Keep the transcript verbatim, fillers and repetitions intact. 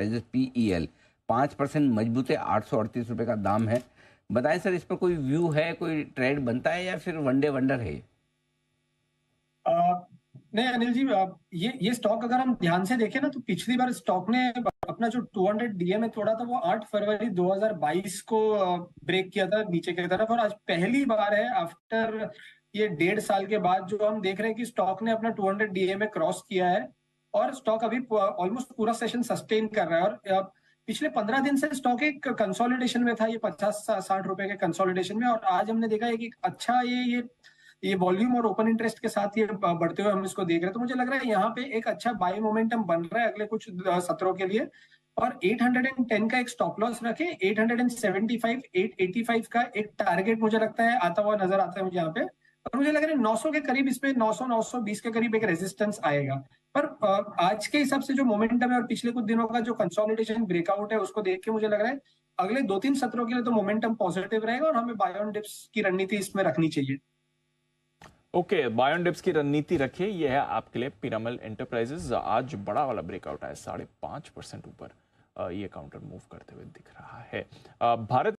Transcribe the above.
Enterprises P E L पाँच percent मजबूते आठ सौ अड़तीस रुपये का दाम है। बताएं सर, इस पर कोई व्यू है, कोई ट्रेड बनता है या फिर वन डे वंडर है? आ, नहीं अनिल जी, ये ये स्टॉक अगर हम ध्यान से देखें ना तो पिछली बार स्टॉक ने अपना जो दो सौ डी एम ए तोड़ा था वो आठ फरवरी दो हज़ार बाईस को ब्रेक किया था नीचे की तरफ, और आज पहली बार है आफ्टर ये डेढ़ साल के बाद जो हम देख रहे हैं कि स्टॉक ने अपना दो सौ डी एम ए क्रॉस किया है और स्टॉक अभी ऑलमोस्ट पूरा सेशन सस्टेन कर रहा है। और पिछले पंद्रह दिन से स्टॉक एक कंसोलिडेशन में था, ये पचास साठ रुपए के कंसोलिडेशन में, और आज हमने देखा है कि अच्छा ये ये ये वॉल्यूम और ओपन इंटरेस्ट के साथ ये बढ़ते हुए हम इसको देख रहे हैं। तो मुझे लग रहा है यहाँ पे एक अच्छा बाय मोमेंटम बन रहा है अगले कुछ सत्रों के लिए, और आठ सौ दस का एक स्टॉप लॉस रखें, आठ सौ पचहत्तर, आठ सौ पचासी का एक टारगेट मुझे लगता है आता हुआ नजर आता है मुझे यहाँ पे। और मुझे लग रहा है नौ सौ के करीब इसमें नौ सौ, नौ सौ बीस के करीब एक रेजिस्टेंस आएगा। पर आज के हिसाब से जो मोमेंटम है और पिछले कुछ दिनों का जो कंसोलिडेशन ब्रेकआउट है उसको देख के मुझे लग रहा है अगले दो तीन सत्रों के लिए तो मोमेंटम पॉजिटिव रहेगा और हमें बाय ऑन डिप्स की रणनीति इसमें रखनी चाहिए। Okay okay, buy on dips की रणनीति रखिए। यह है आपके लिए पिरामल एंटरप्राइजेस। आज बड़ा वाला ब्रेकआउट आया, साढ़े पाँच परसेंट ऊपर ये काउंटर मूव करते हुए दिख रहा है। भारत